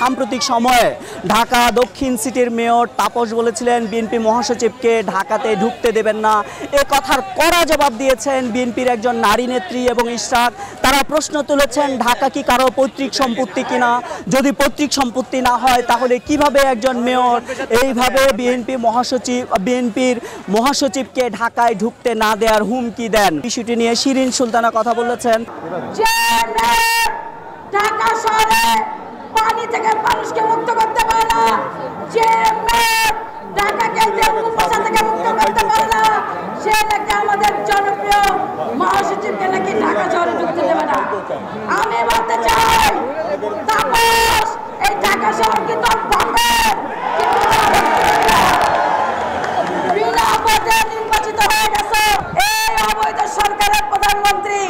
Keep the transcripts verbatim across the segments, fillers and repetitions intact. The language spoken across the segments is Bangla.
সাম্প্রতিক সময়ে ঢাকা দক্ষিণ সিটির মেয়র তাপস বলেছিলেন বিএনপি মহাসচিবকে ঢাকাতে ঢুকতে দেবেন না। এ কথার কড়া জবাব দিয়েছেন বিএনপির একজন নারী নেত্রী এবং ইশরাক। তারা প্রশ্ন তুলেছেন ঢাকা কি কারো পৈতৃক সম্পত্তি কিনা, যদি পৈতৃক সম্পত্তি না হয় তাহলে কিভাবে একজন মেয়র এইভাবে বিএনপি মহাসচিব বিএনপির মহাসচিবকে ঢাকায় ঢুকতে না দেওয়ার হুমকি দেন। বিষয়টি নিয়ে শিরিন সুলতানা কথা বলেছেন। সরকারের প্রধানমন্ত্রী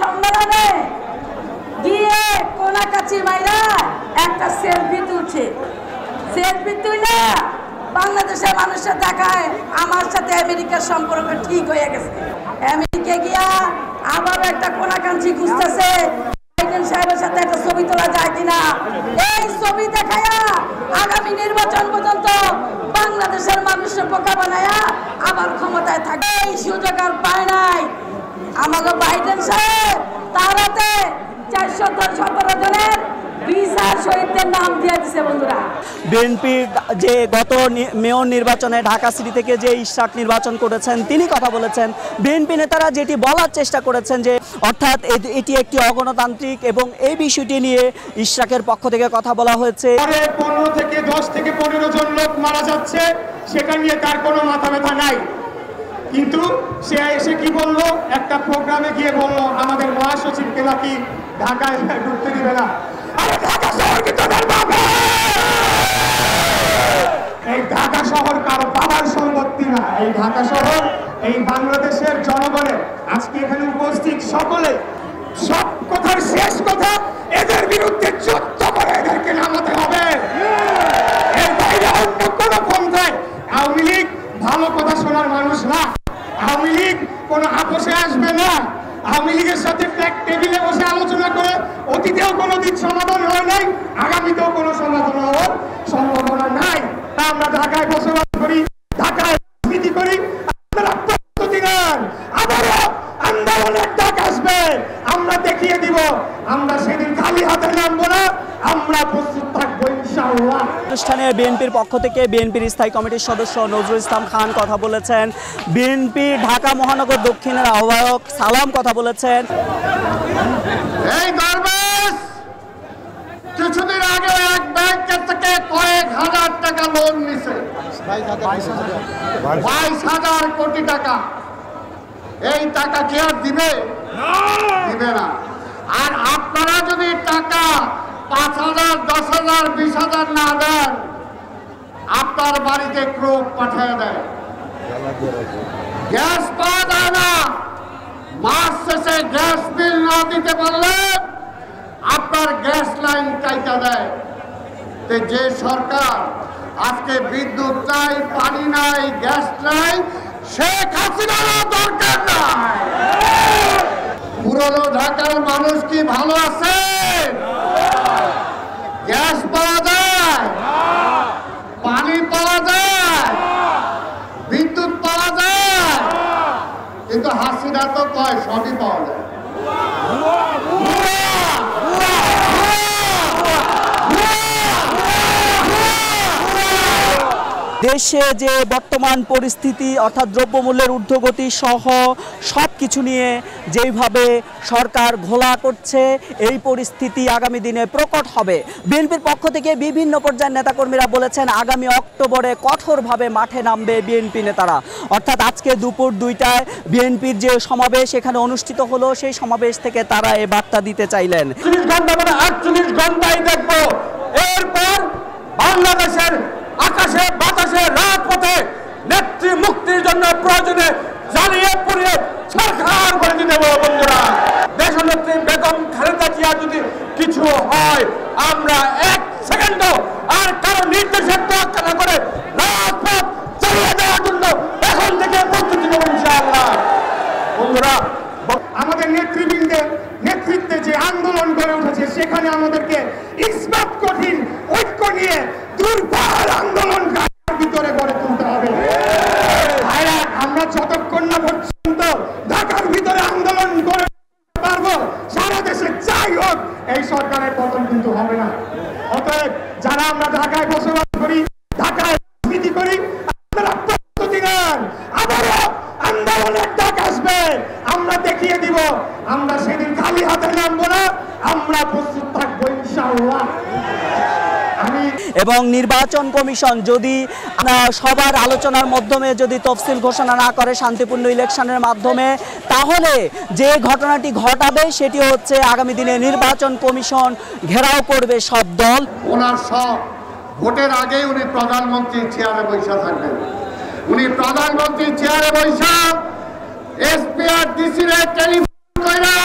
সম্মেলনে গিয়ে কোনা কাছি মাইরা একটা সেলফি তুলছে, সেলফি তুলে বাংলাদেশের মানুষের দেখায় আমার সাথে আমেরিকার সম্পর্ক ঠিক হয়ে গেছে। আমেরিকা গিয়া আবার একটা কোনা কাছি খুঁজতেছে বাইডেন সাহেবের সাথে একটা ছবি তোলা যায় কিনা, এই ছবি দেখায়া আগামী নির্বাচন পর্যন্ত বাংলাদেশের মানুষের পোকা বানায়া আবার ক্ষমতায় থাকে। এই সুযোগ আর পায় নাই আমাকে বাইডেন সাহেব। তারাতে বিএনপির যে গত মেয়র নির্বাচনে ঢাকা সিটি থেকে যে ইশরাক নির্বাচন করেছেন তিনি কথা বলেছেন। বিএনপি নেতারা যেটি বলার চেষ্টা করেছেন যে অর্থাৎ এটি একটি অগণতান্ত্রিক, এবং এই বিষয়টি নিয়ে ইশরাকের পক্ষ থেকে কথা বলা হয়েছে। পনেরো থেকে দশ থেকে পনেরো জন লোক মারা যাচ্ছে, সেটা নিয়ে তার কোনো মাথা ব্যথা নাই, কিন্তু সে এসে কি বললো, একটা প্রোগ্রামে গিয়ে বললো আমাদের মহাসচিবকে নাকি ঢাকায় ঢুকতে দিবে না। আরে ঢাকা শহর কি তোদের বাবা? এই ঢাকা শহর কারো বাবার সম্পত্তি না। এই ঢাকা শহর এই বাংলাদেশের জনগণের। আজকে এখানে উপস্থিত সকলে সব কথার শেষ কথা এদের বিরুদ্ধে যুদ্ধ করে এদেরকে নামাতে হবে। এর বাইরে অন্য কোনো পন্থায় আওয়ামী লীগ ভালো কথা শোনার মানুষ না। আওয়ামী লীগ কোনো আপোষে আসবে না। আওয়ামী লীগের সাথে ফ্ল্যাগ টেবিলে বসে আলোচনা করে অতীতেও কোনোদিন সমাধান হয় নাই, আগামীতেও কোনো সমাধান হওয়ার সম্ভাবনা নাই। আমরা ঢাকায় বসবাস করি, ঢাকায় রাজনীতি করি। আপনারা প্রস্তুতি নেন, আবারও আন্দোলনের ডাক আসবে, আমরা দেখিয়ে দিব আমরা সেদিন খালি হাতে নামবো না, আমরা প্রস্তুত থাকবো ইনশাআল্লাহ। অনুষ্ঠানে বিএনপির পক্ষ থেকে বিএনপির স্থায়ী কমিটির সদস্য নজরুল ইসলাম খান কথা বলেছেন। বিএনপি ঢাকা মহানগর দক্ষিণের আহ্বায়ক সালাম কথা বলেছেন। এই দরবেশ কিছুদিন আগে এক ব্যাংক থেকে কয়েক হাজার টাকা লোন নিছে, বাইশ হাজার কোটি টাকা। এই টাকা কি আর দিবে? দিবে না। আর আপনারা যদি টাকা পাঁচ হাজার দশ হাজার বিশ হাজার না দেন, আপনার বাড়িতে ক্রোক পাঠিয়ে দেয়, গ্যাস পাওয়া যায় না। মাস শেষে গ্যাস বিল না দিতে পারলে আপনার গ্যাস লাইন কাইটা দেয়। যে সরকার আজকে বিদ্যুৎ নাই, পানি নাই, গ্যাস নাই, শেখ হাসিনার দরকার নাই। পুরনো ঢাকার মানুষ কি ভালো আছে? গ্যাস পাওয়া যায়, পানি পাওয়া যায়, বিদ্যুৎ পাওয়া যায়, কিন্তু হাসিনা তো কয় সবই পাওয়া যায়। দেশে যে বর্তমান পরিস্থিতি অর্থাৎ দ্রব্যমূল্যের ঊর্ধ্বগতি সহ সব কিছু নিয়ে যেইভাবে সরকার ঘোলা করছে, এই পরিস্থিতি আগামী দিনে প্রকট হবে। বিএনপির পক্ষ থেকে বিভিন্ন পর্যায়ের নেতাকর্মীরা বলেছেন আগামী অক্টোবরে কঠোরভাবে মাঠে নামবে বিএনপি নেতারা। অর্থাৎ আজকে দুপুর দুইটায় বিএনপির যে সমাবেশ এখানে অনুষ্ঠিত হলো, সেই সমাবেশ থেকে তারা এ বার্তা দিতে চাইলেন। চল্লিশ ঘন্টা মানে আটচল্লিশ ঘন্টায় দেখবো, এরপর বাংলাদেশের আকাশে বাতাসে রাজপথে নেত্রী মুক্তির জন্য প্রয়োজনে জ্বালিয়ে পুড়িয়ে সরকার করে দিতে হবে। বন্ধুরা, দেশনেত্রী বেগম খালেদা জিয়া যদি কিছু হয়, আমরা এক সেকেন্ডও আর কারো নির্দেশে তোয়াক্কা করে রাজপথ চালিয়ে দেওয়ার জন্য এখন থেকে প্রস্তুতি নেব ইনশাআল্লাহ। বন্ধুরা, এবং নির্বাচন কমিশন যদি সবার আলোচনার মাধ্যমে যদি তফসিল ঘোষণা না করে শান্তিপূর্ণ ইলেকশনের মাধ্যমে, তাহলে যে ঘটনাটি ঘটাবে সেটি হচ্ছে আগামী দিনে নির্বাচন কমিশন ঘেরাও করবে সব দল। ওনার সব ভোটের আগে উনি প্রধানমন্ত্রীর চেয়ারে বৈশা থাকবেন। উনি প্রধানমন্ত্রীর চেয়ারে বৈশা এসপিআরডিসি রে টেলিফোন কইরা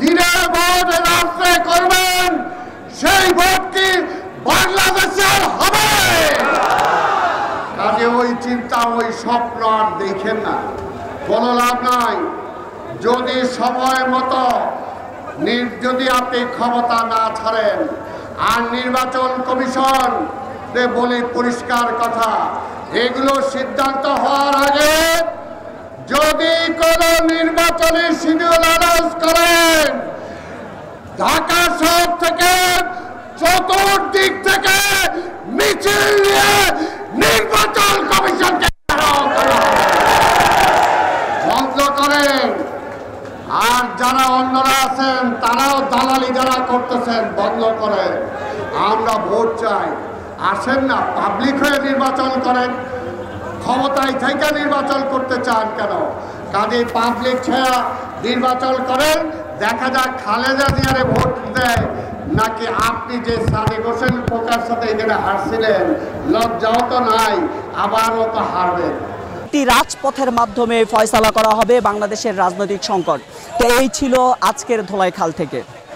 দিনে ভোট রাতে করবেন, সেই ভোট কি বাংলাদেশের হবে? কাজে ওই চিন্তা ওই স্বপ্ন আর দেখেন না, কোনো লাভ নাই। যদি সময় মতো যদি আপনি ক্ষমতা না ছাড়েন, আর নির্বাচন কমিশন বলে পরিষ্কার কথা, এগুলো সিদ্ধান্ত হওয়ার আগে যদি কোনো নির্বাচনী শিডিউল অ্যানাউন্স করেন, ঢাকা শহর থেকে চতুর্দিক থেকে মিছিল নিয়ে নির্বাচন কমিশনকে বন্ধ করেন। আর যারা অন্যরা আছেন তারাও দালালি যারা করতেছেন বন্ধ করেন। আমরা ভোট চাই, আসেন না পাবলিক হয়ে নির্বাচন করেন। ক্ষমতায় থেকে নির্বাচন করতে চান কেন? কাজে পাবলিক ছাড়া নির্বাচন করেন, দেখা যাক খালেদা জিয়ারে ভোট দেয় নাকি আপনি যে ইশরাক হোসেন পোকার সাথে এখানে হারছিলেন। লজ্জাও তো নাই, আবারও তো হারবেন। রাজপথের মাধ্যমে ফয়সালা করা হবে বাংলাদেশের রাজনৈতিক সংকট। তো এই ছিল আজকের ধোলাইখাল থেকে।